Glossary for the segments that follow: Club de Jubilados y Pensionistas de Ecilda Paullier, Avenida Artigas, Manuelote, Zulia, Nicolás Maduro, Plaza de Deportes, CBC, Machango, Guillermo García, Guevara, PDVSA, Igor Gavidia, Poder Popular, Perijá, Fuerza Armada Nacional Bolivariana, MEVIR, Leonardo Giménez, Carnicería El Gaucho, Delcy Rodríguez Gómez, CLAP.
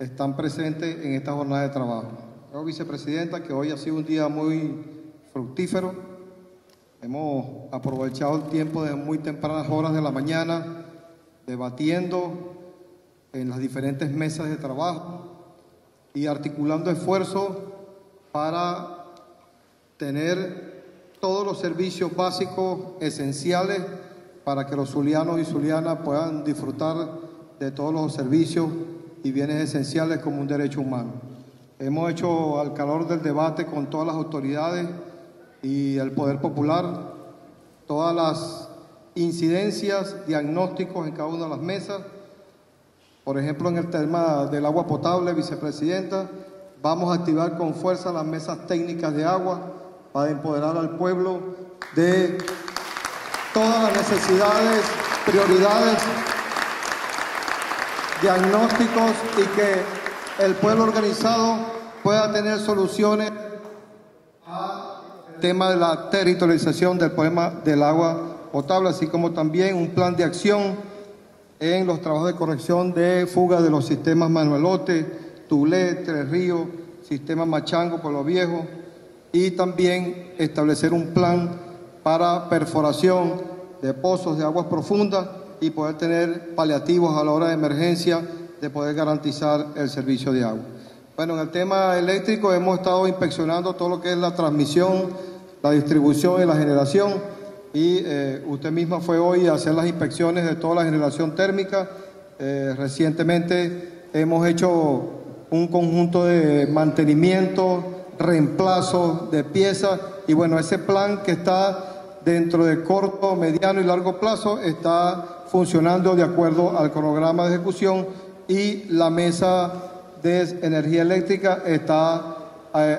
están presentes en esta jornada de trabajo. Creo, vicepresidenta, que hoy ha sido un día muy fructífero. Hemos aprovechado el tiempo desde muy tempranas horas de la mañana, debatiendo en las diferentes mesas de trabajo y articulando esfuerzos para tener todos los servicios básicos esenciales para que los zulianos y zulianas puedan disfrutar de todos los servicios y bienes esenciales como un derecho humano. Hemos hecho al calor del debate con todas las autoridades y el Poder Popular todas las incidencias, diagnósticos en cada una de las mesas. Por ejemplo, en el tema del agua potable, vicepresidenta, vamos a activar con fuerza las mesas técnicas de agua para empoderar al pueblo de todas las necesidades, prioridades, diagnósticos y que el pueblo organizado pueda tener soluciones al tema de la territorialización del problema del agua potable, así como también un plan de acción en los trabajos de corrección de fuga de los sistemas Manuelote, Tulé, Tres Ríos, sistema Machango, Pueblo Viejo, y también establecer un plan para perforación de pozos de aguas profundas y poder tener paliativos a la hora de emergencia de poder garantizar el servicio de agua. Bueno, en el tema eléctrico hemos estado inspeccionando todo lo que es la transmisión, la distribución y la generación. Y usted misma fue hoy a hacer las inspecciones de toda la generación térmica. Recientemente hemos hecho un conjunto de mantenimiento, reemplazos de piezas y bueno, ese plan que está dentro de corto, mediano y largo plazo está funcionando de acuerdo al cronograma de ejecución y la mesa de energía eléctrica está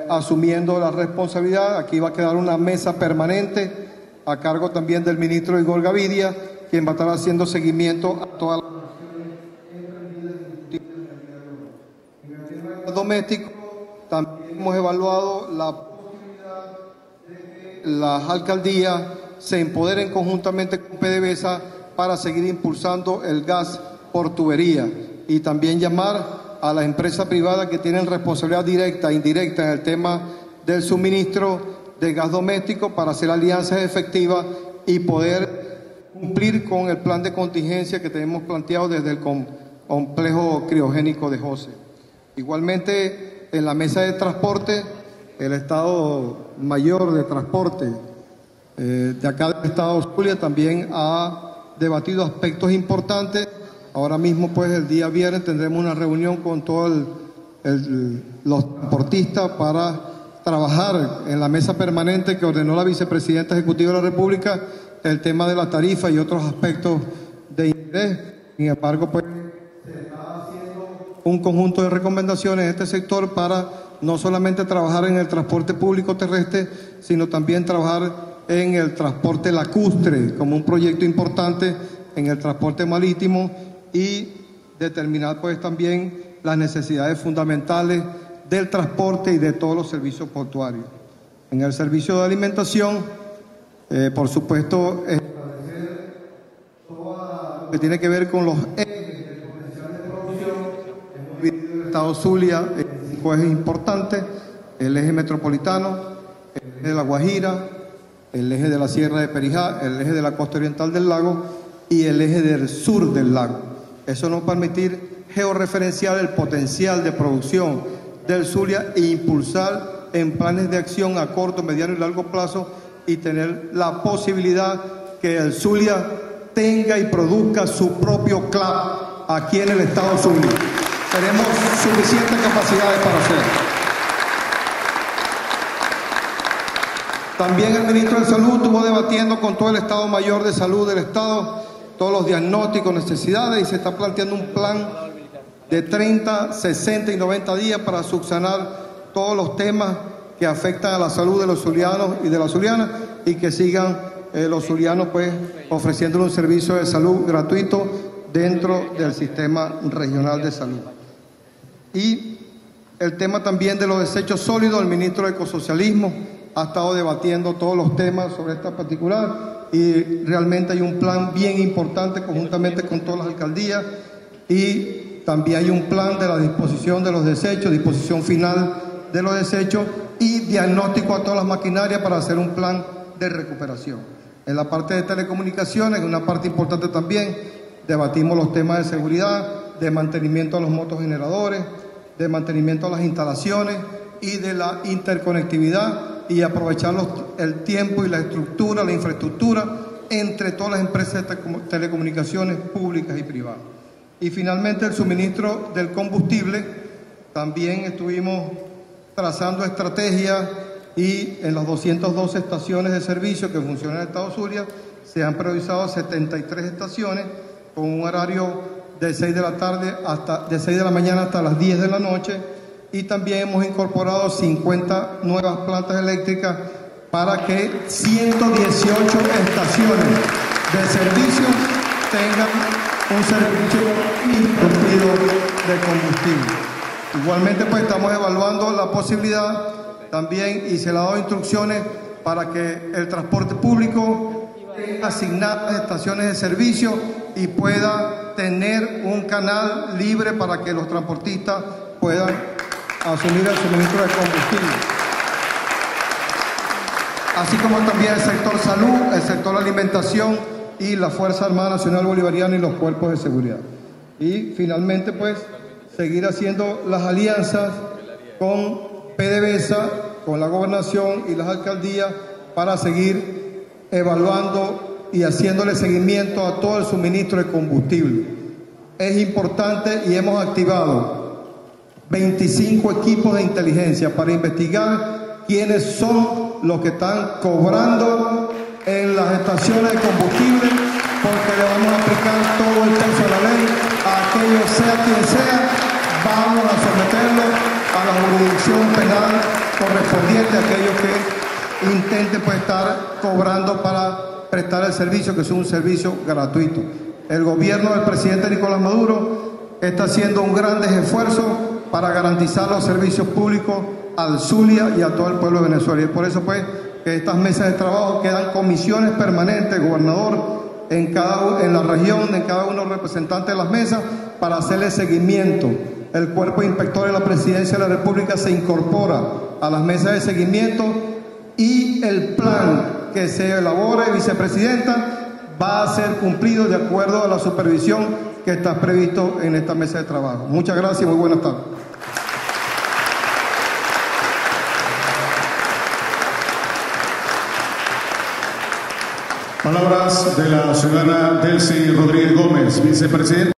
asumiendo la responsabilidad. Aquí va a quedar una mesa permanente a cargo también del ministro Igor Gavidia, quien va a estar haciendo seguimiento a todas las acciones domésticas. También hemos evaluado la posibilidad de que las alcaldías se empoderen conjuntamente con PDVSA para seguir impulsando el gas por tubería y también llamar a las empresas privadas que tienen responsabilidad directa e indirecta en el tema del suministro de gas doméstico para hacer alianzas efectivas y poder cumplir con el plan de contingencia que tenemos planteado desde el complejo criogénico de José. Igualmente, en la mesa de transporte, el Estado Mayor de Transporte de acá del Estado Zulia también ha debatido aspectos importantes. Ahora mismo, pues, el día viernes tendremos una reunión con todos los transportistas para trabajar en la mesa permanente que ordenó la vicepresidenta ejecutiva de la República el tema de la tarifa y otros aspectos de interés. Sin embargo, pues se está haciendo un conjunto de recomendaciones en este sector para no solamente trabajar en el transporte público terrestre, sino también trabajar en el transporte lacustre como un proyecto importante en el transporte marítimo y determinar pues también las necesidades fundamentales del transporte y de todos los servicios portuarios. En el servicio de alimentación, por supuesto, establecer todo lo que tiene que ver con los ejes del potencial de producción. Hemos dividido el Estado Zulia en 5 ejes importantes: el eje metropolitano, el eje de la Guajira, el eje de la Sierra de Perijá, el eje de la costa oriental del lago y el eje del sur del lago. Eso nos va a permitir georreferenciar el potencial de producción del Zulia e impulsar en planes de acción a corto, mediano y largo plazo y tener la posibilidad que el Zulia tenga y produzca su propio CLAP aquí en el Estado Zulia. Tenemos suficientes capacidades para hacerlo. También el ministro de Salud estuvo debatiendo con todo el Estado Mayor de Salud del Estado todos los diagnósticos, necesidades y se está planteando un plan de 30, 60 y 90 días para subsanar todos los temas que afectan a la salud de los zulianos y de las zulianas y que sigan los zulianos pues ofreciéndole un servicio de salud gratuito dentro del sistema regional de salud. Y el tema también de los desechos sólidos, el ministro de Ecosocialismo ha estado debatiendo todos los temas sobre esta particular y realmente hay un plan bien importante conjuntamente con todas las alcaldías y También hay un plan de la disposición de los desechos, disposición final de los desechos y diagnóstico a todas las maquinarias para hacer un plan de recuperación. En la parte de telecomunicaciones, una parte importante también, debatimos los temas de seguridad, de mantenimiento a los motogeneradores, de mantenimiento a las instalaciones y de la interconectividad y aprovechar el tiempo y la estructura, la infraestructura entre todas las empresas de telecomunicaciones públicas y privadas. Y finalmente el suministro del combustible, también estuvimos trazando estrategias y en las 212 estaciones de servicio que funcionan en el estado Zulia se han priorizado 73 estaciones con un horario de 6 de la tarde hasta de 6 de la mañana hasta las 10 de la noche y también hemos incorporado 50 nuevas plantas eléctricas para que 118 estaciones de servicio tengan un servicio incumplido de combustible. Igualmente pues estamos evaluando la posibilidad también y se le ha dado instrucciones para que el transporte público asigne estaciones de servicio y pueda tener un canal libre para que los transportistas puedan asumir el suministro de combustible. Así como también el sector salud, el sector alimentación y la Fuerza Armada Nacional Bolivariana y los cuerpos de seguridad. Y finalmente, pues, seguir haciendo las alianzas con PDVSA, con la gobernación y las alcaldías para seguir evaluando y haciéndole seguimiento a todo el suministro de combustible. Es importante y hemos activado 25 equipos de inteligencia para investigar quiénes son los que están cobrando en las estaciones de combustible, porque le vamos a aplicar todo el peso de la ley a aquellos, sea quien sea, vamos a someterlo a la jurisdicción penal correspondiente a aquellos que intenten pues, estar cobrando para prestar el servicio, que es un servicio gratuito. El gobierno del presidente Nicolás Maduro está haciendo un gran esfuerzo para garantizar los servicios públicos al Zulia y a todo el pueblo de Venezuela. Y por eso, pues, que estas mesas de trabajo quedan comisiones permanentes, gobernador, en la región, en cada uno representante de las mesas, para hacerle seguimiento. El cuerpo inspector de la Presidencia de la República se incorpora a las mesas de seguimiento y el plan que se elabore, vicepresidenta, va a ser cumplido de acuerdo a la supervisión que está previsto en esta mesa de trabajo. Muchas gracias y muy buenas tardes. Palabras de la ciudadana Delcy Rodríguez Gómez, vicepresidenta.